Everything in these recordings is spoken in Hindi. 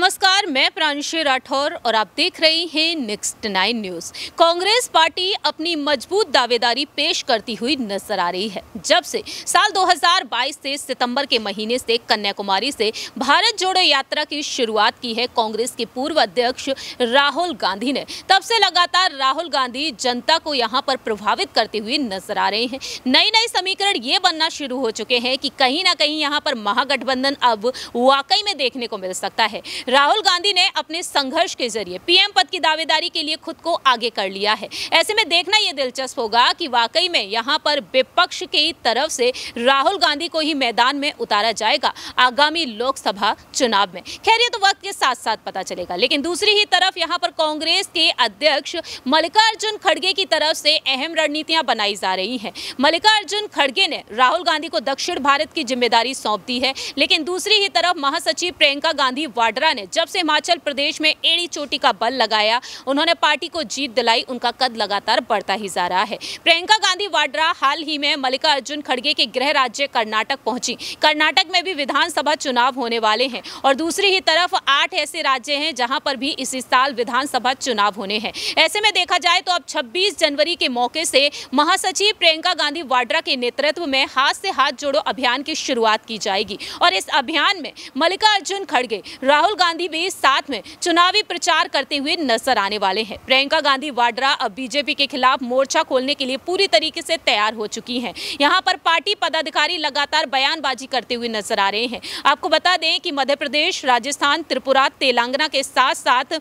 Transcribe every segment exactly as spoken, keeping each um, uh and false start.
नमस्कार, मैं प्रांशु राठौर और आप देख रहे हैं next nine news. Congress party अपनी मजबूत दावेदारी पेश करती हुई नजर आ रही है। जब से साल दो हज़ार बाईस से सितंबर के महीने से कन्याकुमारी से भारत जोड़ो यात्रा की शुरुआत की है कांग्रेस के पूर्व अध्यक्ष राहुल गांधी ने, तब से लगातार राहुल गांधी जनता को यहाँ पर प्रभावित करते हुए नजर आ रहे हैं। नई नई समीकरण ये बनना शुरू हो चुके हैं कि कहीं ना कहीं यहाँ पर महागठबंधन अब वाकई में देखने को मिल सकता है। राहुल गांधी ने अपने संघर्ष के जरिए पीएम पद की दावेदारी के लिए खुद को आगे कर लिया है। ऐसे में देखना यह दिलचस्प होगा कि वाकई में यहाँ पर विपक्ष की तरफ से राहुल गांधी को ही मैदान में उतारा जाएगा आगामी लोकसभा चुनाव में। खैर, ये तो वक्त के साथ साथ पता चलेगा। लेकिन दूसरी ही तरफ यहाँ पर कांग्रेस के अध्यक्ष मल्लिकार्जुन खड़गे की तरफ से अहम रणनीतियां बनाई जा रही हैं। मल्लिकार्जुन खड़गे ने राहुल गांधी को दक्षिण भारत की जिम्मेदारी सौंप दी है। लेकिन दूसरी ही तरफ महासचिव प्रियंका गांधी वाड्रा ने जब से हिमाचल प्रदेश में एड़ी चोटी का बल लगाया, उन्होंने पार्टी को जीत दिलाई, उनका कद लगातार बढ़ता ही जा रहा है। प्रियंका गांधी वाड्रा हाल ही में मल्लिकार्जुन खड़गे के गृह राज्य कर्नाटक पहुंची। कर्नाटक में भी विधानसभा चुनाव होने वाले हैं और दूसरी ही तरफ आठ ऐसे राज्य हैं जहां पर भी इसी साल विधानसभा चुनाव होने हैं। ऐसे में देखा जाए तो अब छब्बीस जनवरी के मौके से महासचिव प्रियंका गांधी वाड्रा के नेतृत्व में हाथ से हाथ जोड़ो अभियान की शुरुआत की जाएगी और इस अभियान में मल्लिकार्जुन खड़गे, राहुल गांधी भी साथ में चुनावी प्रचार करते हुए नजर आने वाले हैं। प्रियंका गांधी वाड्रा अब बीजेपी के खिलाफ मोर्चा खोलने के लिए पूरी तरीके से तैयार हो चुकी हैं। यहां पर पार्टी पदाधिकारी लगातार बयानबाजी करते हुए नजर आ रहे हैं। आपको बता दें कि मध्य प्रदेश, राजस्थान, त्रिपुरा, तेलंगाना के साथ साथ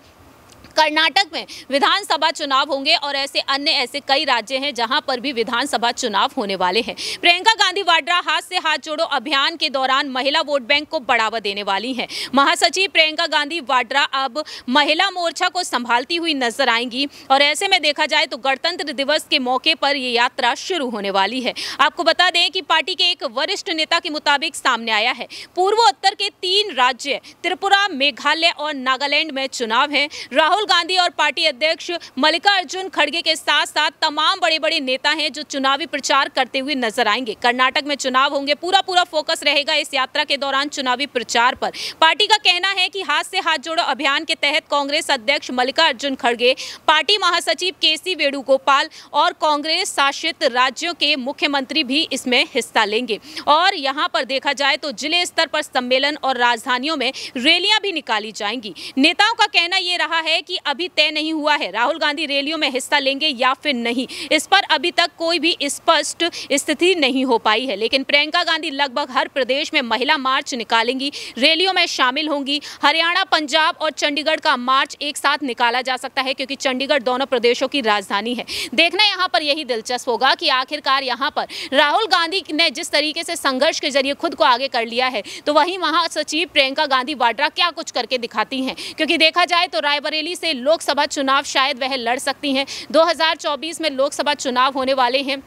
कर्नाटक में विधानसभा चुनाव होंगे और ऐसे अन्य ऐसे कई राज्य हैं जहां पर भी विधानसभा चुनाव होने वाले हैं। प्रियंका गांधी वाड्रा हाथ से हाथ जोड़ो अभियान के दौरान महिला वोट बैंक को बढ़ावा देने वाली हैं। महासचिव प्रियंका गांधी वाड्रा अब महिला मोर्चा को संभालती हुई नजर आएंगी और ऐसे में देखा जाए तो गणतंत्र दिवस के मौके पर ये यात्रा शुरू होने वाली है। आपको बता दें कि पार्टी के एक वरिष्ठ नेता के मुताबिक सामने आया है पूर्वोत्तर के तीन राज्य त्रिपुरा, मेघालय और नागालैंड में चुनाव है। राहुल गांधी और पार्टी अध्यक्ष मल्लिकार्जुन खड़गे के साथ साथ तमाम बड़े बड़े नेता हैं जो चुनावी प्रचार करते हुए नजर आएंगे। कर्नाटक में चुनाव होंगे, पूरा पूरा फोकस रहेगा इस यात्रा के दौरान चुनावी प्रचार पर। पार्टी का कहना है कि हाथ से हाथ जोड़ो अभियान के तहत कांग्रेस अध्यक्ष मल्लिकार्जुन खड़गे, पार्टी महासचिव के सी वेणुगोपाल और कांग्रेस शासित राज्यों के मुख्यमंत्री भी इसमें हिस्सा लेंगे और यहाँ पर देखा जाए तो जिले स्तर पर सम्मेलन और राजधानियों में रैलियां भी निकाली जाएंगी। नेताओं का कहना यह रहा है कि अभी तय नहीं हुआ है राहुल गांधी रैलियों में हिस्सा लेंगे या फिर नहीं, इस पर अभी तक कोई भी स्पष्ट स्थिति नहीं हो पाई है। लेकिन प्रियंका गांधी लगभग हर प्रदेश में महिला मार्च निकालेंगी, रैलियों में शामिल होंगी। हरियाणा, पंजाब और चंडीगढ़ का मार्च एक साथ निकाला जा सकता है क्योंकि चंडीगढ़ दोनों प्रदेशों की राजधानी है। देखना यहाँ पर यही दिलचस्प होगा कि आखिरकार यहाँ पर राहुल गांधी ने जिस तरीके से संघर्ष के जरिए खुद को आगे कर लिया है तो वहीं महासचिव प्रियंका गांधी वाड्रा क्या कुछ करके दिखाती हैं, क्योंकि देखा जाए तो रायबरेली से लोकसभा चुनाव शायद वह लड़ सकती हैं। दो हज़ार चौबीस में लोकसभा चुनाव होने वाले हैं।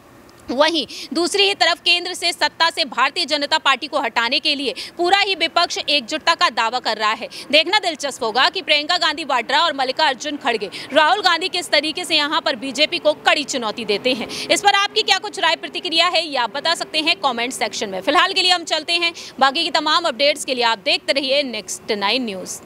वहीं दूसरी ही तरफ केंद्र से सत्ता से भारतीय जनता पार्टी को हटाने के लिए पूरा ही विपक्ष एकजुटता का दावा कर रहा है। देखना दिलचस्प होगा कि प्रियंका गांधी वाड्रा और मल्लिकार्जुन खड़गे, राहुल गांधी किस तरीके से यहां पर बीजेपी को कड़ी चुनौती देते हैं। इस पर आपकी क्या कुछ राय प्रतिक्रिया है ये आप बता सकते हैं कॉमेंट सेक्शन में। फिलहाल के लिए हम चलते हैं, बाकी की तमाम अपडेट्स के लिए आप देखते रहिए नेक्स्ट नाइन न्यूज।